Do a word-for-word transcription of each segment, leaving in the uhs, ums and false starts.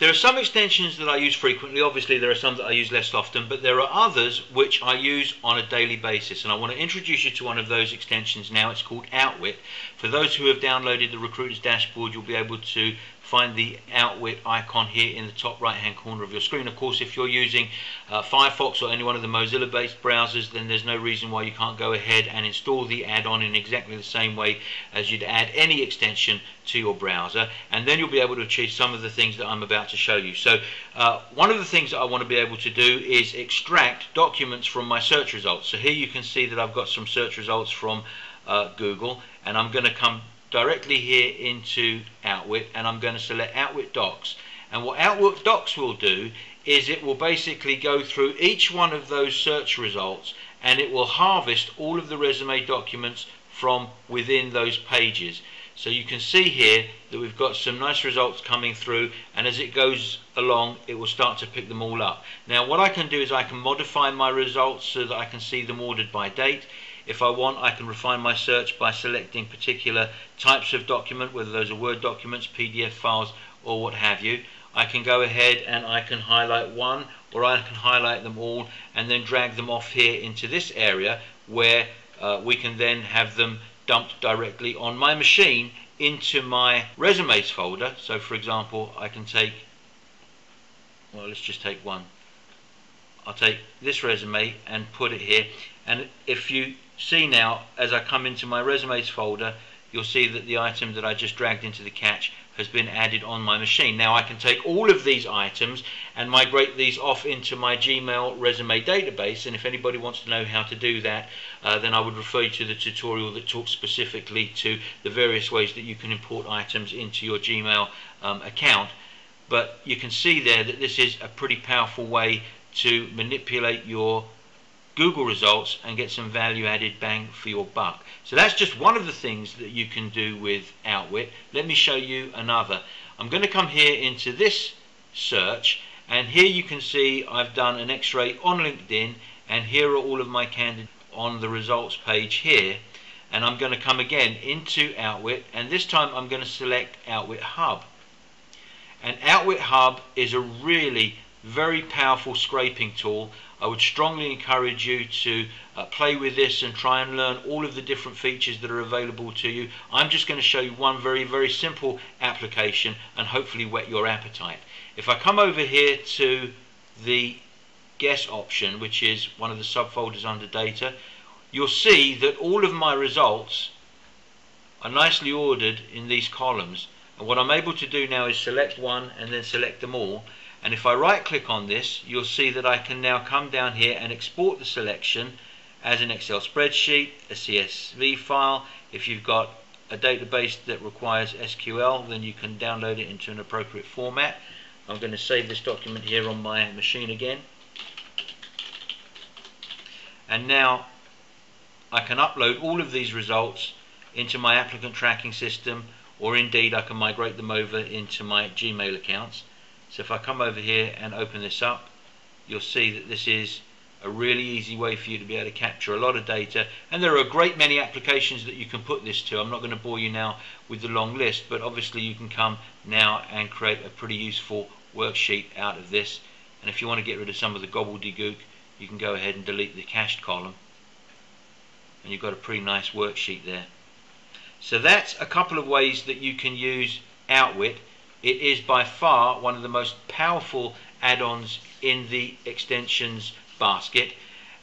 There are some extensions that I use frequently. Obviously there are some that I use less often, but there are others which I use on a daily basis, and I want to introduce you to one of those extensions now. It's called OutWit. For those who have downloaded the Recruiter's Dashboard, you'll be able to find the OutWit icon here in the top right hand corner of your screen. Of course, if you're using uh, Firefox or any one of the Mozilla based browsers, then there's no reason why you can't go ahead and install the add-on in exactly the same way as you'd add any extension to your browser, and then you'll be able to achieve some of the things that I'm about to show you. So uh, one of the things that I want to be able to do is extract documents from my search results. So here you can see that I've got some search results from uh, Google, and I'm going to come directly here into OutWit, and I'm going to select OutWit Docs. And what OutWit Docs will do is it will basically go through each one of those search results, and it will harvest all of the resume documents from within those pages. So you can see here that we've got some nice results coming through, and as it goes along it will start to pick them all up. Now what I can do is I can modify my results so that I can see them ordered by date. If I want, I can refine my search by selecting particular types of document, whether those are Word documents, P D F files, or what have you. I can go ahead and I can highlight one, or I can highlight them all and then drag them off here into this area where uh, we can then have them dumped directly on my machine into my resumes folder. So for example, I can take, well, let's just take one. I'll take this resume and put it here, and if you see now, as I come into my resumes folder, you'll see that the item that I just dragged into the cache has been added on my machine. Now I can take all of these items and migrate these off into my Gmail resume database, and if anybody wants to know how to do that, uh, then I would refer you to the tutorial that talks specifically to the various ways that you can import items into your Gmail um, account. But you can see there that this is a pretty powerful way to manipulate your Google results and get some value added bang for your buck. So that's just one of the things that you can do with OutWit. Let me show you another. I'm going to come here into this search, and here you can see I've done an x-ray on LinkedIn, and here are all of my candidates on the results page here, and I'm going to come again into OutWit, and this time I'm going to select OutWit Hub. And OutWit Hub is a really very powerful scraping tool. I would strongly encourage you to uh, play with this and try and learn all of the different features that are available to you. I'm just going to show you one very, very simple application and hopefully whet your appetite. If I come over here to the guess option, which is one of the subfolders under data, you'll see that all of my results are nicely ordered in these columns. And what I'm able to do now is select one and then select them all. And if I right click on this, you'll see that I can now come down here and export the selection as an Excel spreadsheet, a C S V file. If you've got a database that requires S Q L, then you can download it into an appropriate format. I'm going to save this document here on my machine again. And now I can upload all of these results into my applicant tracking system, or indeed I can migrate them over into my Gmail accounts. So if I come over here and open this up, you'll see that this is a really easy way for you to be able to capture a lot of data, and there are a great many applications that you can put this to. I'm not going to bore you now with the long list, but obviously you can come now and create a pretty useful worksheet out of this. And if you want to get rid of some of the gobbledygook, you can go ahead and delete the cached column, and you've got a pretty nice worksheet there. So that's a couple of ways that you can use OutWit. It is by far one of the most powerful add-ons in the extensions basket,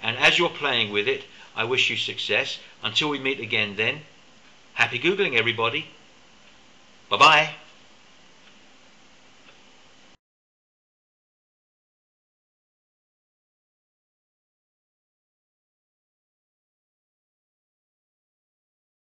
and as you're playing with it, I wish you success. Until we meet again then, happy Googling everybody. Bye-bye.